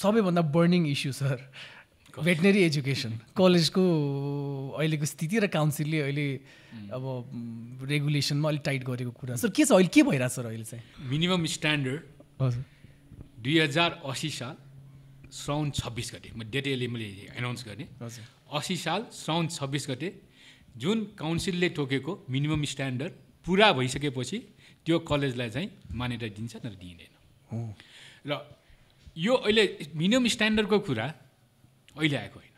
सबैभन्दा burning issue sir veterinary education college को अहिलेको स्थिति र काउन्सिलले अहिले अब रेगुलेशन में अलि टाइट गरेको कुरा सर के छ अहिले के भइरा सर अहिले चाहिँ मिनिमम स्ट्यान्डर्ड 2080 साल श्रावण 26 गते म डेट अहिले मैले एनाउन्स गर्ने 80 साल श्रावण 26 गते जुन काउन्सिलले ठोकेको मिनिमम स्ट्यान्डर्ड पूरा भइसकेपछि त्यो कलेजलाई चाहिँ मान्यता दिन्छ न दिइदैन र यो अहिले मिनिमम स्ट्यान्डर्डको कुरा अहिले आएको हैन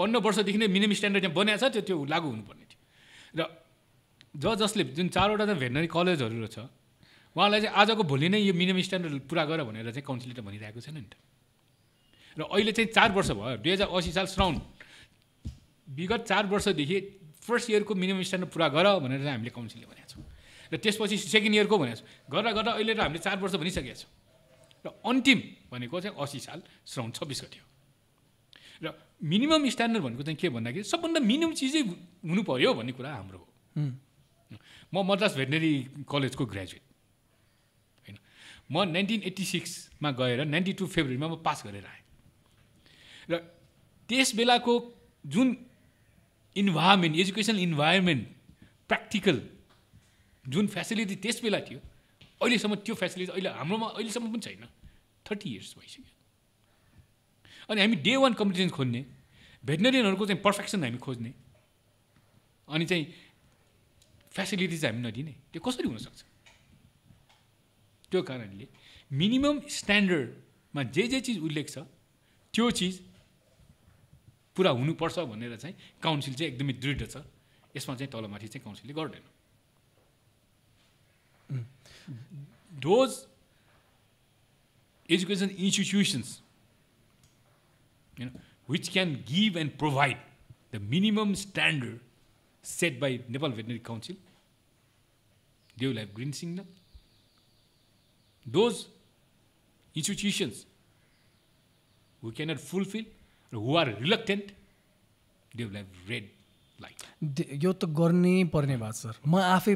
15 वर्षदेखि नै मिनिमम स्ट्यान्डर्ड चाहिँ बनेछ त्यो त्यो लागू हुनुपर्ने थियो र जसले जुन चारवटा चाहिँ भेटनरी कलेजहरु छ उहाँलाई चाहिँ आजको भोलि नै यो मिनिमम स्ट्यान्डर्ड पूरा गर भनेर चाहिँ काउन्सिलले त भनिरहेको छैन नि त र अहिले चाहिँ 4 वर्ष भयो 2080 साल श्रावण विगत 4 वर्षदेखि फर्स्ट इयरको मिनिमम स्ट्यान्डर्ड पूरा गर भनेर चाहिँ हामीले काउन्सिलले भनेको छौं र त्यसपछि सेकेन्ड इयरको भनेको छौं गर्दा गर्दा अहिले त हामीले 4 वर्ष भनिसकेका छौं र अन्तिम भनेको चाहिँ 80 साल श्रावण 26 गते हो र मिनिमम स्ट्यान्डर्ड भनेको चाहिँ के भन्दाखेरि सबभन्दा मिनिमम चीजै हुनु पर्यो भन्ने कुरा हाम्रो हो म मद्रास भेटनेरी कलेजको ग्रेजुएट हैन म 1986 मा गएर 92 फेब्रुअरीमा म पास गरेर आएँ र त्यस बेलाको जुन इन्भाइरोमेन्ट एजुकेशनल इन्भाइरोमेन्ट प्र्याक्टिकल जुन फेसिलिटी त्यस बेला थियो अहिलेसम्म त्यो फेसिलिटी अहिले हाम्रोमा अहिलेसम्म पनि छैन 30 इयर्स भइसक्यो अनि हामी डे वन कम्पिटिसन खोज्ने भेटनेरियनहरुको चाहिँ पर्फेक्सन हामी खोज्ने अनि चाहिँ फेसिलिटी चाहिँ हामी नदिने त्यो कसरी हुन सक्छ त्यो कारणले मिनिमम स्ट्यान्डर्डमा जे जे चीज उल्लेख छ त्यो चीज पूरा हुनुपर्छ भनेर चाहिँ काउन्सिल चाहिँ एकदमै दृढ छ यसमा चाहिँ तलमाथि चाहिँ काउन्सिलले गर्दैन those education institutions which can give and provide the minimum standard set by Nepal Veterinary Council, they will have green signal. Those institutions who cannot fulfill or who are reluctant, they will have red light. यो तो गर्ने पर्ने बात sir म आफै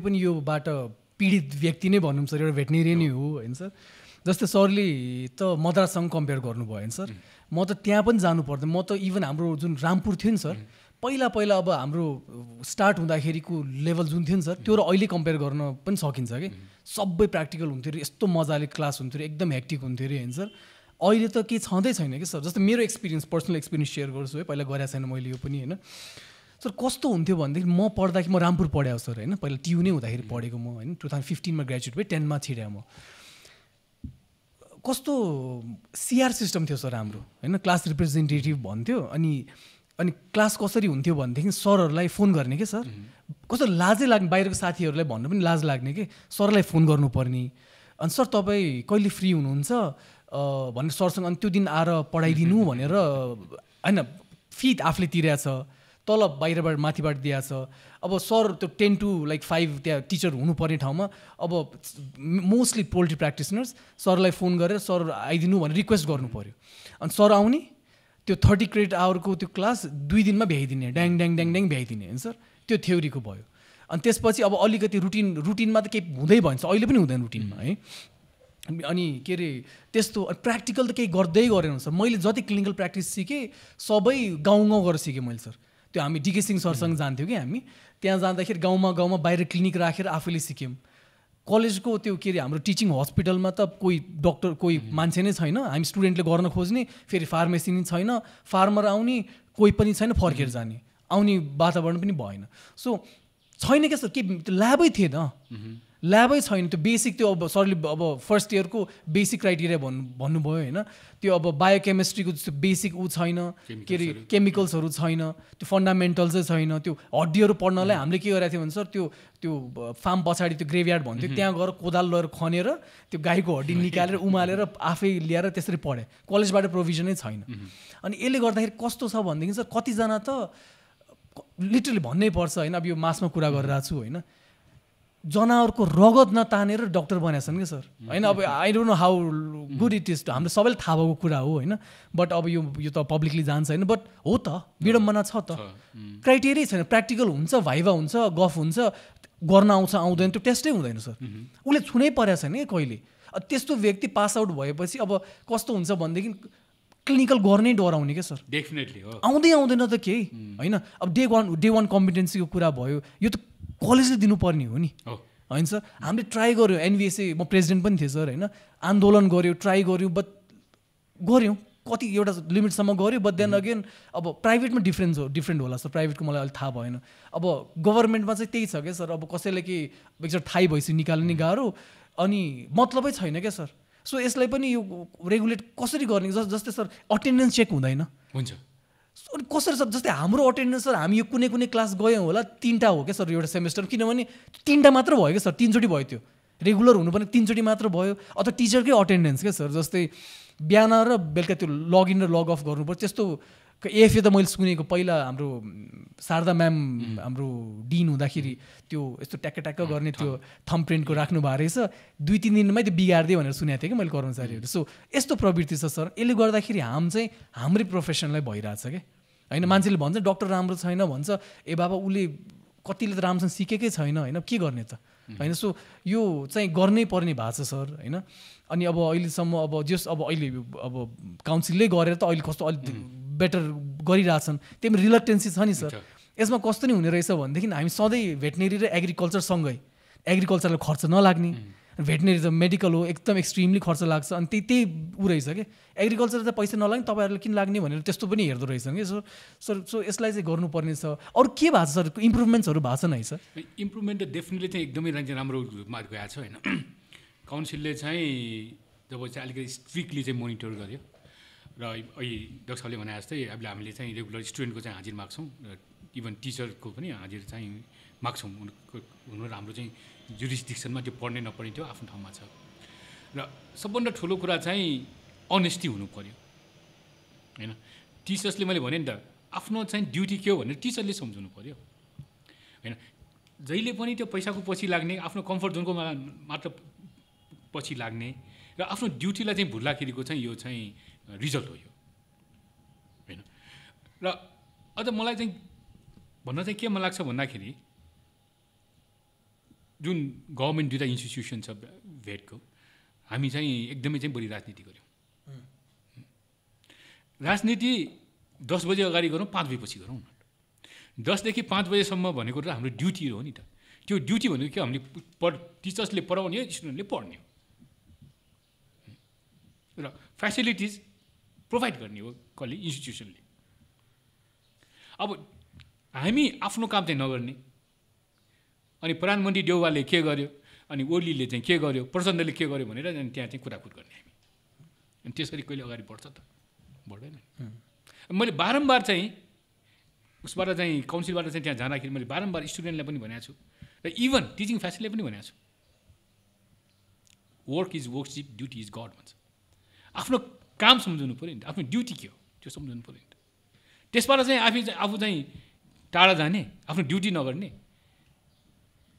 पनि यो बाट पीडित व्यक्ति नै भनौं सर एउटा भेटनेरियन नै हो हैन सर जस्तै सरले त मद्राससँग कम्पेयर गर्नुभयो हैन सर म त त्यहाँ पनि जानु पर्दैन म त इभन हाम्रो जुन रामपुर थियो नि सर पहिला पहिला अब हाम्रो स्टार्ट हुँदाखेरिको लेभल जुन थियो नि सर त्यो र अहिले कम्पेयर गर्न पनि सकिन्छ के सबै प्र्याक्टिकल हुन्थ्यो रे यस्तो मजाले क्लास हुन्थ्यो रे एकदम हेक्टिक हुन्थ्यो रे हैन सर अहिले त के छँदै छैन के सर जस्तै मेरो एक्सपिरियन्स पर्सनल एक्सपिरियन्स सेयर गर्छु है पहिला गरेको छैन मैले यो पनि हैन सर कस्तो हुन्थ्यो भन्दाखेरि म पढ्दाखेरि म रामपुर पढ्याउ सर हैन पहिला T.U. नै हुँदाखेरि पढेको म हैन 2015 मा ग्रेजुएट भए 10 मा छिर्या म कस्तो सीआर सिस्टम थियो सर हाम्रो हैन क्लास रिप्रेजेन्टेटिभ भन्थ्यो अनि अनि क्लास कसरी हुन्थ्यो भन्देखि सरहरुलाई फोन गर्ने के सर कस्तो लाजै लाग्ने बाहिरको साथीहरुलाई भन्नु पनि लाज लाग्ने के सरलाई फोन गर्नुपर्ने अनि सर तपाई कहिले फ्री हुनुहुन्छ भनेर सरसँग अनि त्यो दिन आएर पढाइदिनु भनेर हैन फी आफले तिरेको छ तलब बाहिरबाट माथिबाट दिएको छ अब सर त्यो 10 to 5 त्यहाँ टिचर हुनुपर्ने ठाउँमा अब मोस्टली पोल्ट्री प्र्याक्टिसनर्स सरलाई फोन गरेर सर आइदिनु भनेर रिक्वेस्ट गर्नुपर्यो अनि सर आउने त्यो 30 क्रेडिट आवरको त्यो क्लास 2 दिनमा भ्याइदिने ड्याङ ड्याङ ड्याङ ड्याङ भ्याइदिने हैन सर त्यो थ्योरीको भयो अनि त्यसपछि अब अलिकति रुटिनमा त केही हुँदै भन्छ अहिले पनि हुँदैन रुटिनमा है अनि के रे त्यस्तो प्र्याक्टिकल त केही गर्दै गरेन सर मैले जति क्लिनिकल प्र्याक्टिस सिकेँ सबै गाउँ गरेर सिकेँ मैले सर त्यो हामी डीके सिंह सरसँग जान्थ्यौ के हामी त्यहाँ जाँदाखेरि गाउँमा बाहिर क्लिनिक राखेर आफैले सिक्यौं कलेजको त्यो के रे हाम्रो टिचिङ हस्पिटलमा त कोही डाक्टर कोही मान्छे नै छैन हामी स्टुडेन्टले गर्न खोज्ने फेरि फार्मेसी नि छैन फार्मर आउने कोही पनि छैन फर्केर जाने आउने वातावरण पनि भएन सो छैन के सर के ल्याबै थिएन ल्याबै छैन त्यो बेसिक त्यो अब सरले अब फर्स्ट इयरको बेसिक क्राइटेरिया भन्नुभयो हैन त्यो अब बायोकेमिस्ट्रीको जस्तो बेसिक उ छैन के रे केमिकल्सहरु छैन त्यो फन्डामेन्टल्सै छैन त्यो हड्डीहरु पढ्नलाई हामीले के गरेको थियो भने सर त्यो त्यो फार्म पछाडी त्यो ग्रेभयार्ड भन्थ्यो त्यहाँ गएर कोदाल लएर खनेर त्यो गाईको हड्डी निकालेर उमालेर आफै ल्याएर त्यसरी पढे कलेजबाट प्रोभिजनै छैन अनि यसले गर्दाखेरि कस्तो छ भन्देखि सर कति जना त लिटरली भन्नै पर्छ हैन अब यो मासमा कुरा गरिरहेको छु हैन जनावरको रगत नतानेर डाक्टर बनाएछन् के सर हैन अब I don't know how good it is हाम्रो सबैले थाहा भएको कुरा हो हैन बट अब यो त पब्लिकली जान्छ हैन बट हो त विडम्बना छ त क्राइटेरिया छैन प्र्याक्टिकल हुन्छ भाइभा हुन्छ गफ हुन्छ गर्न आउँछ आउँदैन त्यो टेस्टै हुँदैन सर उले छुनै परेछ नि कहिले त्यस्तो व्यक्ति पास आउट भएपछि अब कस्तो हुन्छ भन्देखि क्लिनिकल गर्ने डर आउने के सर डेफिनेटली हो आउँदै आउँदैन त के हैन अब डे 1 कम्पिटेन्सी को कुरा भयो यो त कलेजले दिनु पर्ने हो नि हैन सर हामीले ट्राई गर्यो एनबीएसए म प्रेसिडेन्ट पनि थिए सर हैन आन्दोलन गर्यो ट्राई गर्यो बट गर्यो कति एउटा लिमिट सम्म गर्यो बट देन अगेन अब प्राइभेटमा डिफरेन्स हो डिफरेन्ट होला सर प्राइभेटको मलाई अलि थाहा भएन अब गभर्नमेन्टमा चाहिँ त्यही छ के सर अब कसैले के एकचोट थाहै भइसि निकाल्ने गाह्रो अनि मतलबै छैन के सर सो यसलाई पनि यो रेगुलेट कसरी गर्ने जस्तै सर अटेन्डेन्स चेक हुँदैन हुन्छ अनि कसरी सर जस्तै हाम्रो अटेन्डेन्स सर हामी यो कुनै कुनै क्लास गयौं होला तीनटा हो के सर एउटा सेमेस्टर किनभने तीनटा मात्र भयो के सर तीनचोटी भयो त्यो रेगुलर हुनुपर्ने तीनचोटी मात्र भयो अथवा टिचरकै अटेन्डेन्स के सर जस्तै बिहान र बेलुका त्यो लग इन र लग अफ गर्नुपर्छ त्यस्तो एएफए त मैले सुनेको पहिला हाम्रो शारदा म्याम हाम्रो डीन हुँदाखेरि त्यो यस्तो ट्याक्क गर्ने त्यो थम्प्रिन्टको राख्नु भएको रहेछ 2-3 दिनमै त्यो बिगार्दै भनेर सुनेको थिएँ कि मैले कर्मचारीहरू सो यस्तो प्रवृत्ति छ सर यसले गर्दाखेरि चाहिँ हाम्रै प्रोफेसनलाई भइरहेछ के हैन मान्छेले भन्छ डाक्टर राम्रो छैन भन्छ ए बाबा उले कतिले त राम्रोसँग सिकेकै छैन हैन के गर्ने त हैन सो यो चाहिँ गर्नै पर्ने भाषा सर हैन अनि अब अहिलेसम्म अब जस अब अहिले अब काउन्सिलले गरेर त अहिले कस्तो अलि बेटर गरिराछन् त्यही रिलक्टेन्सी छ नि सर यसमा कस्तो नि हुने रहेछ भनेदेखि हामी सधैँ भेटनेरी र एग्रीकल्चर सँगै एग्रीकल्चरलाई खर्च नलाग्ने भेटनेरी त मेडिकल हो एकदम एक्सट्रीमली खर्च लाग्छ अनि त्यही उ रहेछ के एग्रीकल्चर त पैसा नलाग्ने तपाईहरुले किन लाग्ने भनेर त्यस्तो पनि हेर्दो रहेछन् के सर सो यसलाई चाहिँ गर्नुपर्ने छ अरु के भाछ सर इम्प्रुभमेन्ट्सहरु भाछ नै सर इम्प्रुभमेन्ट त डेफिनेटली चाहिँ एकदमै राम्रो मार्ग गएको छ हैन काउन्सिलले चाहिँ जब चाहिँ अलिकति स्ट्रिक्टली चाहिँ मोनिटर गर्यो र अहिले डाक्टर साहबले भने जस्तै अब हामीले चाहिँ रेगुलर स्टुडेन्टको चाहिँ हाजिर माग्छौँ र इभन टिचरको पनि हाजिर चाहिँ माग्छौँ उनीहरू हाम्रो चाहिँ जुरिस्डिक्सनमा त्यो पढ्ने नपर्ने त्यो आफ्नो ठाउँमा छ र सबभन्दा ठुलो कुरा चाहिँ अनेस्टी हुनु पर्यो हैन टिचर्सले मैले भने नि त आफ्नो चाहिँ ड्युटी के हो भनेर टिचरले सम्झाउनु पर्यो हैन जहिले पनि त्यो पैसाको पछि लाग्ने आफ्नो कम्फर्ट जोनको मात्र पछि लाग्ने र आफ्नो ड्युटीलाई चाहिँ भुल्लाखेरिको चाहिँ यो चाहिँ रिजल्ट हो यो हैन र अझ मलाई चाहिँ भन्न चाहिँ के मन लाग्छ भन्दाखेरि जुन गभर्मेन्ट दुईटा इन्स्टिट्युसन छ भेटको हामी चाहिँ एकदमै चाहिँ बढी राजनीति गऱ्यौँ राजनीति 10 बजे अगाडि गरौँ 5 बजेपछि गरौँ न 10 देखि 5 बजेसम्म भनेको त हाम्रो ड्युटी हो नि त त्यो ड्युटी भनेको के हामीले टिचर्सले पढाउने हो स्टुडेन्टले पढ्ने हो र फेसिलिटिज प्रोभाइड गर्ने हो कसले इन्स्टिट्युसनले अब हामी आफ्नो काम चाहिँ नगर्ने अनि प्रधानमन्त्री देउवाले के गर्यो अनि ओलीले चाहिँ के गर्यो प्रचण्डले के गर्यो भनेर अनि त्यहाँ चाहिँ कुराकुट गर्ने हामी अनि त्यसरी कहिले अगाडि बढ्छ त बढ्दैन मैले बारम्बार चाहिँ उसबाट चाहिँ काउन्सिलबाट चाहिँ त्यहाँ जाँदाखेरि मैले बारम्बार स्टुडेन्टलाई पनि भनेको छु र इभन टिचिङ फ्यासिलले पनि भनेको छु work is worship duty is God भन्छ आफ्नो काम सम्झाउनु पर्यो नि आफ्नो ड्युटी के हो त्यो सम्झाउनु पर्यो नि त्यसबाट चाहिँ आफू चाहिँ टाढा जाने आफ्नो ड्युटी नगर्ने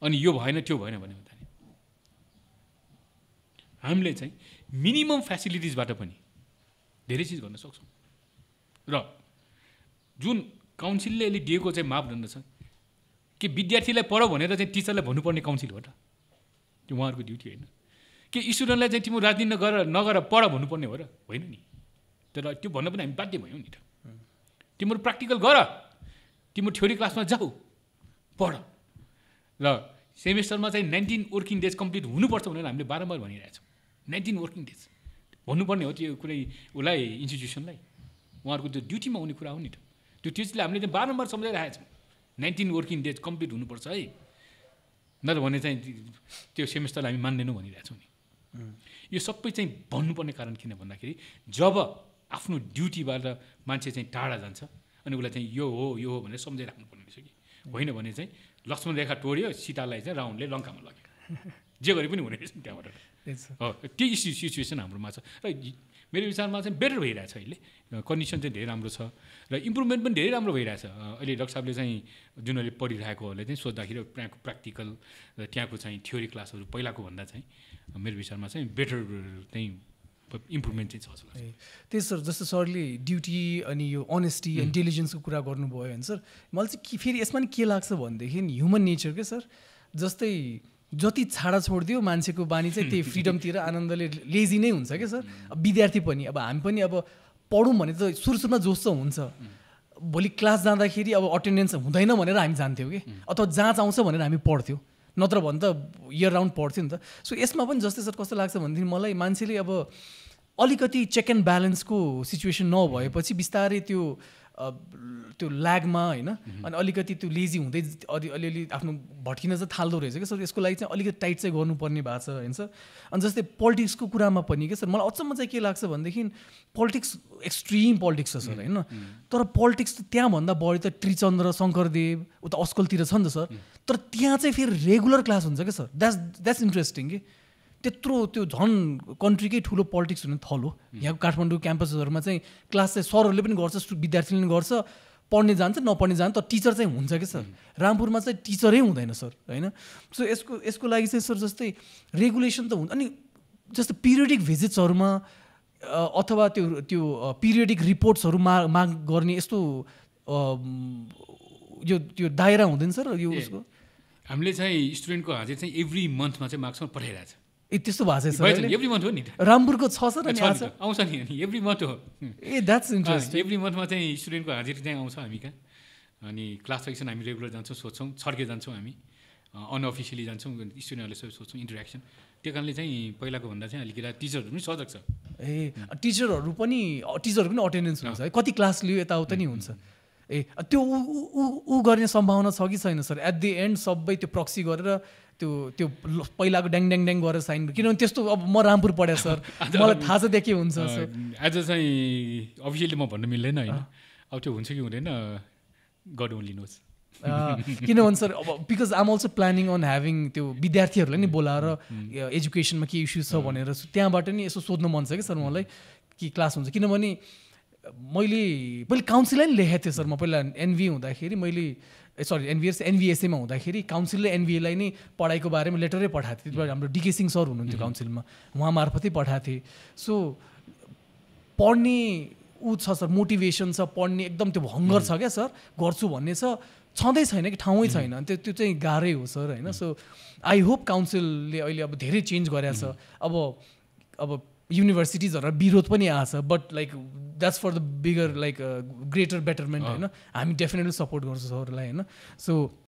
अनि यो भएन त्यो भएन भन्ने हुँदैन हामीले चाहिँ मिनिमम फेसिलिटिजबाट पनि धेरै चिज गर्न सक्छौँ र जुन काउन्सिलले अहिले दिएको चाहिँ मापदण्ड छ कि विद्यार्थीलाई पढाऊ भनेर चाहिँ टिचरलाई भन्नुपर्ने काउन्सिल हो त त्यो उहाँहरूको ड्युटी होइन के स्टुडेन्टलाई चाहिँ तिम्रो राजनीति नगर पढ भन्नुपर्ने हो र होइन नि तर त्यो भन्न पनि हामी बाध्य भयौँ नि त तिम्रो प्र्याक्टिकल गर तिम्रो थ्योरी क्लासमा जाऊ पढ र सेमेस्टरमा चाहिँ 19 वर्किङ डेज कम्प्लिट हुनुपर्छ भनेर हामीले बारम्बार भनिरहेछौँ 19 वर्किङ डेज भन्नुपर्ने हो त्यो कुनै उसलाई इन्स्टिट्युसनलाई उहाँहरूको त्यो ड्युटीमा हुने कुरा हो नि त त्यो टिचरले हामीले बारम्बार सम्झाइरहेको छौँ 19 वर्किङ डेज कम्प्लिट हुनुपर्छ है नत्र भने चाहिँ त्यो सेमेस्टरलाई हामी मान्दैनौँ भनिरहेछौँ नि यो सबै चाहिँ भन्नुपर्ने कारण किन भन्दाखेरि जब आफ्नो ड्युटीबाट मान्छे चाहिँ टाढा जान्छ अनि उसलाई चाहिँ यो हो भनेर सम्झाइराख्नु पर्ने रहेछ कि होइन भने चाहिँ लक्ष्मण रेखा तोड्यो सीतालाई चाहिँ रावणले लङ्कामा लग्यो जे गरे पनि हुने रहेछ नि त्यहाँबाट हो त्यही सिचुएसन हाम्रोमा छ र मेरो विचारमा चाहिँ बेटर भइरहेछ अहिले कन्डिसन चाहिँ धेरै राम्रो छ र इम्प्रुभमेन्ट पनि धेरै राम्रो भइरहेछ अहिले डाक्टर साहबले चाहिँ जुन अहिले पढिरहेकोहरूले चाहिँ सोद्धाखेरि त्यहाँको प्र्याक्टिकल र त्यहाँको चाहिँ थ्योरी क्लासहरू पहिलाको भन्दा चाहिँ मेरो विचारमा चाहिँ बेटर चाहिँ इम्प्रुभमेन्ट चाहिँ छ जस्तो लाग्छ त्यही सर जस्तो सरले ड्युटी अनि यो अनेस्टी एन्ड डिलिजेन्सको कुरा गर्नुभयो होइन सर मलाई चाहिँ फेरि यसमा नि के लाग्छ भनेदेखि ह्युमन नेचर के सर जस्तै जति छाडा छोड दियो मान्छेको बानी चाहिँ त्यही फ्रीडम तिर आनन्दले लेजी नै हुन्छ के सर अब विद्यार्थी पनि अब हामी पनि अब पढौं भने त सुरुमा जोश त हुन्छ भोलि क्लास जाँदाखेरि अब अटेन्डेन्स हुँदैन भनेर हामी जान्थ्यौ के अथवा जाँच आउँछ भनेर हामी पढ्थ्यौ नत्र भन त इयर राउन्ड पढ्थ्यौ नि त सो यसमा पनि जस्तै सर कस्तो लाग्छ भन्दिन मलाई मान्छेले अब अलिकति चेक एन्ड ब्यालेन्सको सिचुएसन नभएपछि बिस्तारै त्यो ल्यागमा हैन अनि अलिकति त्यो लेजी हुँदै अलिअलि आफ्नो भट्किन चाहिँ थाल्दो रहेछ के सर यसको लागि चाहिँ अलिकति टाइट चाहिँ गर्नुपर्ने भएको छ हैन सर अनि जस्तै पोलिटिक्सको कुरामा पनि के सर मलाई अचम्म चाहिँ के लाग्छ भन्देखिन पोलिटिक्स एक्सट्रीम पोलिटिक्स छ सर हैन तर पोलिटिक्स त त्यहाँ भन्दा बढी त त्रिचन्द्र शंकरदेव उता अस्कलतिर छ नि त सर तर त्यहाँ चाहिँ फेरि रेगुलर क्लास हुन्छ के सर द्याट्स इन्ट्रेस्टिङ के त्यत्रो त्यो झन कन्ट्रीकै ठुलो पोलिटिक्स हुने थलो यहाँ काठमाडौँ क्याम्पसहरुमा चाहिँ क्लास चाहिँ सरहरुले पनि गर्छ विद्यार्थीले पनि गर्छ पढ्ने जान्छ नपढ्ने जान्छ तर टिचर चाहिँ हुन्छ के सर रामपुरमा चाहिँ टिचरै हुँदैन सर हैन सो यसको लागि चाहिँ सर जस्तै रेगुलेसन त हुन्छ अनि जस्तै पिरियडिक भिजिट्सहरुमा अथवा त्यो पिरियडिक रिपोर्ट्सहरु माग गर्ने यस्तो यो दायरा हुँदैन सर यो उसको हामीले चाहिँ स्टुडेन्टको हाजिरी चाहिँ एभ्री मन्थमा चाहिँ माग्छौँ पठाइराछ त्यस्तो भाषा छ एभ्री मन्थ हो नि रामपुरको छ सर अनि आउँछ नि एभ्री मन्थ हो ए द्याट्स इन्ट्रेस्टिङ एभ्री मन्थमा चाहिँ स्टुडेन्टको हाजिरी चाहिँ आउँछ हामी कहाँ अनि क्लास सेक्सन हामी रेगुलर जान्छौँ सोध्छौँ छड्के जान्छौँ हामी अनअफिसियली जान्छौँ स्टुडेन्टहरूले सोध्छौँ इन्टरेक्सन त्यो कारणले चाहिँ पहिलाको भन्दा चाहिँ अलिकति टिचरहरू पनि सजग छ ए टिचरहरू पनि अटेन्डेन्स हुन्छ है कति क्लास लियो यताउता नि हुन्छ ए त्यो ऊ गर्ने सम्भावना छ कि छैन सर एट द एन्ड सबै त्यो प्रक्सी गरेर त्यो पहिलाको ड्याङ ड्याङ ड्याङ गरेर साइन किनभने त्यस्तो अब म रामपुर पढेँ सर मलाई थाहा छ त्यहाँ के हुन्छ आज चाहिँ अफिसियली म भन्नु मिल्दैन हैन अब त्यो हुन्छ कि हुँदैन गड ओन्ली नोज किनभने सर अब because I am also planning on having त्यो विद्यार्थीहरूलाई नि बोलाएर एजुकेसनमा के इस्युज छ भनेर त्यहाँबाट नि यसो सोध्नु मन छ कि सर मलाई कि क्लास हुन्छ किनभने मैले काउन्सिललाई नि लेखेको थिएँ सर म पहिला एनभी हुँदाखेरि मैले सरी एनभिएसएमा हुँदाखेरि काउन्सिलले एनभिएलाई नै पढाइको बारेमा लेटरै पठाएको थियो हाम्रो डिके सिंह सर हुनुहुन्थ्यो काउन्सिलमा उहाँ मार्फतै पठाएको थिएँ सो पढ्ने ऊ छ सर मोटिभेसन छ पढ्ने एकदम त्यो भङ्गर छ क्या सर गर्छु भन्ने छँदै छैन कि ठाउँै छैन त्यो त्यो चाहिँ गाह्रै हो सर हैन सो आई होप काउन्सिलले अहिले अब धेरै चेन्ज गरेको छ अब युनिभर्सिटिजहरुमा विरोध पनि आछ but like that's for the bigger like greater betterment हैन हामी डेफिनेटली सपोर्ट गर्छौं सरलाई हैन सो